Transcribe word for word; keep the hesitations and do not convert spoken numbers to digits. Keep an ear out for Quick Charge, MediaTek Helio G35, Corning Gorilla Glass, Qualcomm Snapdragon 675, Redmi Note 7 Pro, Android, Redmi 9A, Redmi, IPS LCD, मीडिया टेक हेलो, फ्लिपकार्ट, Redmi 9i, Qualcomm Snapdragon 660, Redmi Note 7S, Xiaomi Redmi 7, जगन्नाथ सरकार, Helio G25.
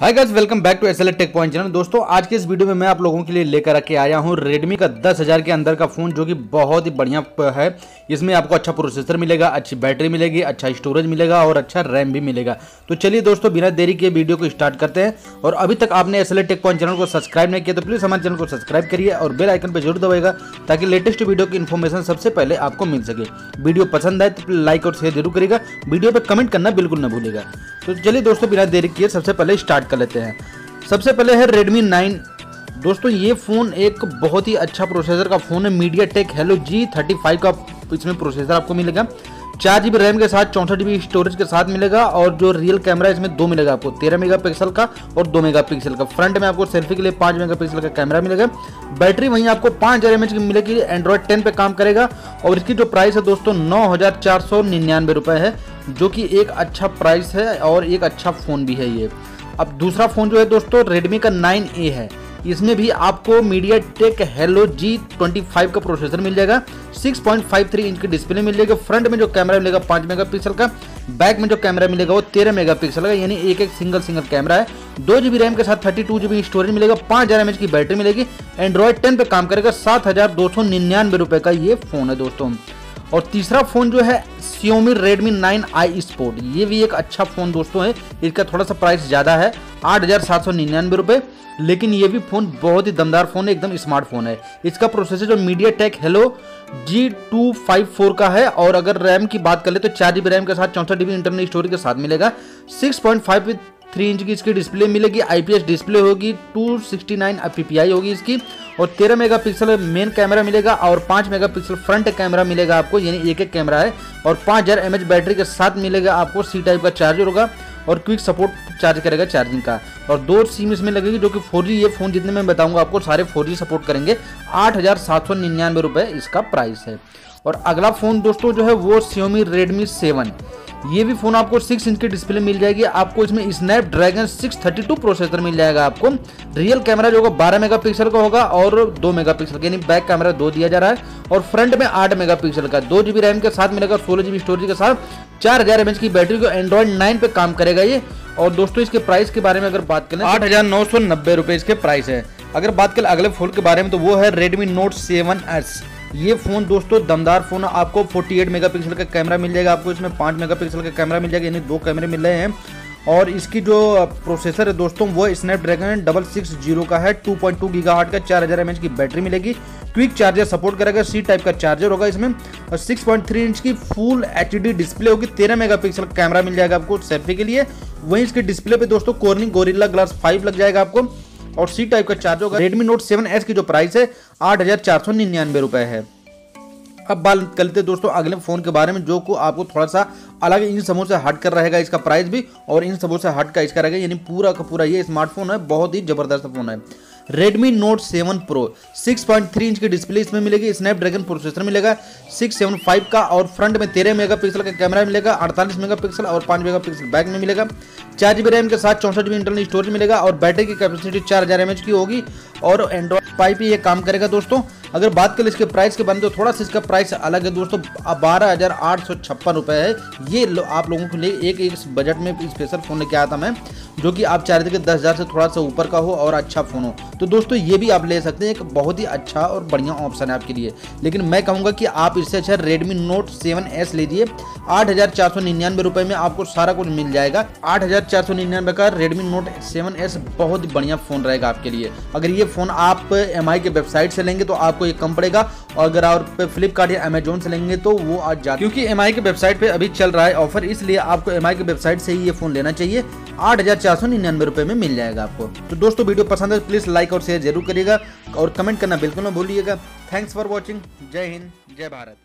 Hi guys, welcome back to SLA Tech point channel. दोस्तों, आज के इस वीडियो में मैं आप लोगों के लिए लेकर आके आया हूं रेडमी का दस हज़ार के अंदर का फ़ोन, जो कि बहुत ही बढ़िया है। इसमें आपको अच्छा प्रोसेसर मिलेगा, अच्छी बैटरी मिलेगी, अच्छा स्टोरेज मिलेगा और अच्छा रैम भी मिलेगा। तो चलिए दोस्तों, बिना देरी के वीडियो को स्टार्ट करते हैं। और अभी तक आपने एसएलए टेक पॉइंट चैनल को सब्सक्राइब नहीं किया तो प्लीज़ हमारे चैनल को सब्सक्राइब करिए और बेल आइकन पर जरूर दबाएगा, ताकि लेटेस्ट वीडियो की इन्फॉर्मेशन सबसे पहले आपको मिल सके। वीडियो पसंद आए तो लाइक और शेयर जरूर करिएगा। वीडियो पर कमेंट करना बिल्कुल ना भूलेगा। तो चलिए दोस्तों, बिना देरी किए सबसे पहले स्टार्ट कर लेते हैं। सबसे पहले है रेडमी नाइन। दोस्तों, ये फ़ोन एक बहुत ही अच्छा प्रोसेसर का फ़ोन है। मीडिया टेक हेलो G thirty five का इसमें प्रोसेसर आपको मिलेगा। चार जी बी रैम के साथ चौंसठ जी बी स्टोरेज के साथ मिलेगा। और जो रियल कैमरा है इसमें दो मिलेगा आपको, तेरह मेगा पिक्सल का और दो मेगा पिक्सल का। फ्रंट में आपको सेल्फी के लिए पाँच मेगा पिक्सल का कैमरा मिलेगा। बैटरी वहीं आपको पाँच हज़ार एम एच की मिलेगी। एंड्रॉयड टेन पे काम करेगा। और इसकी जो प्राइस है दोस्तों नौ हज़ार चार सौ निन्यानवे रुपये है, जो कि एक अच्छा प्राइस है और एक अच्छा फ़ोन भी है ये। अब दूसरा फ़ोन जो है दोस्तों रेडमी का नाइन ए है। इसमें भी आपको मीडिया टेक हेलो G twenty five का प्रोसेसर मिल जाएगा। Six point five three inch की डिस्प्ले मिल जाएगी। फ्रंट में जो कैमरा मिलेगा पाँच मेगापिक्सल का, बैक में जो कैमरा मिलेगा वो तेरह मेगापिक्सल का, यानी एक एक सिंगल सिंगल कैमरा है। दो जी बी रैम के साथ thirty two G B storage मिलेगा। पाँच हज़ार एम एच की बैटरी मिलेगी। एंड्रॉयड टेन पे काम करेगा। सात हज़ार दो सौ निन्यानवे रुपये का ये फ़ोन है दोस्तों। और तीसरा फ़ोन जो है Xiaomi Redmi nine i Sport, ये भी एक अच्छा फ़ोन दोस्तों है। इसका थोड़ा सा प्राइस ज़्यादा है, आठ हज़ार सात सौ निन्यानवे रुपये, लेकिन ये भी फ़ोन बहुत ही दमदार फ़ोन है, एकदम स्मार्टफोन है। इसका प्रोसेसर जो मीडिया टेक हेलो G two fifty four का है। और अगर रैम की बात कर ले तो चार जी बी रैम के साथ चौंसठ जी बी इंटरनल स्टोरेज के साथ मिलेगा। Six point five three inch की इसकी डिस्प्ले मिलेगी। आईपीएस डिस्प्ले होगी, टू सिक्सटी नाइन पीपीआई होगी इसकी। और तेरह मेगापिक्सल मेन कैमरा मिलेगा और पाँच मेगापिक्सल फ्रंट कैमरा मिलेगा आपको, यानी एक एक कैमरा है। और पाँच हज़ार एमएच बैटरी के साथ मिलेगा आपको। सी टाइप का चार्जर होगा और क्विक सपोर्ट चार्ज करेगा चार्जिंग का। और दो सिम इसमें लगेगी जो कि फोर जी, ये फ़ोन जितने मैं बताऊंगा आपको सारे फोर जी सपोर्ट करेंगे। आठ हज़ार सात सौ निन्यानवे रुपये इसका प्राइस है। और अगला फ़ोन दोस्तों जो है वो Xiaomi Redmi सेवन। ये भी फ़ोन आपको सिक्स इंच की डिस्प्ले मिल जाएगी। आपको इसमें Snapdragon six thirty two processor मिल जाएगा आपको। रियल कैमरा जो होगा बारह मेगापिक्सल का होगा और दो मेगापिक्सल का, यानी बैक कैमरा दो दिया जा रहा है। और फ्रंट में आठ मेगापिक्सल का, दो जी बी रैम के साथ मिलेगा, सोलह जी बी स्टोरेज के साथ, चार हज़ार एम एच की बैटरी को, एंड्रॉयड नाइन पे काम करेगा ये। और दोस्तों इसके प्राइस के बारे में अगर बात करें, आठ हज़ार नौ सौ नब्बे रुपये इसके प्राइस है। अगर बात करें अगले फ़ोन के बारे में तो वो है रेडमी नोट सेवन एस। ये फ़ोन दोस्तों दमदार फ़ोन है। आपको अड़तालीस मेगापिक्सल का कैमरा मिल जाएगा। आपको इसमें पाँच मेगापिक्सल का कैमरा मिल जाएगा, यानी दो कैमरे मिल रहे हैं। और इसकी जो प्रोसेसर है दोस्तों वो स्नैपड्रैगन डबल सिक्स जीरो का है, टू पॉइंट टू गीगाहर्ट्ज़ का, चार हज़ार एम एच की बैटरी मिलेगी। क्विक चार्जर सपोर्ट करेगा, सी टाइप का चार्जर होगा इसमें। और सिक्स पॉइंट थ्री इंच की फुल एचडी डिस्प्ले होगी। तेरह मेगापिक्सल का कैमरा मिल जाएगा आपको सेल्फी के लिए। वहीं इसके डिस्प्ले पे दोस्तों कॉर्निंग गोरिल्ला ग्लास फाइव लग जाएगा आपको। और सी टाइप का चार्जर होगा। रेडमी नोट सेवन एस की जो प्राइस है आठ हज़ार चार सौ निन्यानवे रुपये है। अब बात कर लेते हैं दोस्तों अगले फ़ोन के बारे में, जो को आपको थोड़ा सा अलग इन सबों से हट कर रहेगा इसका प्राइस भी, और इन सबों से हट का इसका रहेगा, यानी पूरा का पूरा ये स्मार्टफोन है, बहुत ही ज़बरदस्त फ़ोन है। Redmi Note seven Pro, six point three inch की डिस्प्ले इसमें मिलेगी। स्नैपड्रैगन प्रोसेसर मिलेगा सिक्स सेवन फाइव का। और फ्रंट में तेरह मेगापिक्सल का कैमरा मिलेगा, अड़तालीस मेगापिक्सल और पाँच मेगापिक्सल बैक में मिलेगा। चार जी बी रैम के साथ चौंसठ जी बी इंटरनल स्टोरेज मिलेगा। और बैटरी की कैपेसिटी चार हज़ार एम एच की होगी। और एंड्रॉयड पाई पे ये काम करेगा दोस्तों। अगर बात करें इसके प्राइस के बारे में तो थोड़ा सा इसका प्राइस अलग है दोस्तों, बारह हज़ार आठ सौ छप्पन रुपये है। ये आप लोगों के लिए एक एक बजट में स्पेशल फ़ोन लेके आया था मैं, जो कि आप चाह रहे थे कि दस हज़ार से थोड़ा सा ऊपर का हो और अच्छा फ़ोन हो, तो दोस्तों ये भी आप ले सकते हैं। एक बहुत ही अच्छा और बढ़िया ऑप्शन है आपके लिए। लेकिन मैं कहूँगा कि आप इससे अच्छा रेडमी नोट सेवन एस लीजिए। आठ हज़ार चार सौ निन्यानवे रुपये में आपको सारा कुछ मिल जाएगा। आठ हज़ार चार सौ निन्यानवे का रेडमी नोट सेवन एस बहुत बढ़िया फ़ोन रहेगा आपके लिए। अगर ये फ़ोन आप एम आई के वेबसाइट से लेंगे तो आपको ये कम पड़ेगा। और अगर आप फ्लिपकार्ट या अमेजोन से लेंगे तो वो आज जाए, क्योंकि एम आई के वेबसाइट पर अभी चल रहा है ऑफर, इसलिए आपको एम आई के वेबसाइट से ही ये फ़ोन लेना चाहिए। आठ हज़ार चार सौ निन्यानवे रुपये में मिल जाएगा आपको। तो दोस्तों वीडियो पसंद है प्लीज़ लाइक और शेयर जरूर करिएगा और कमेंट करना बिल्कुल ना भूलिएगा। Thanks for watching. जय हिंद, जय भारत।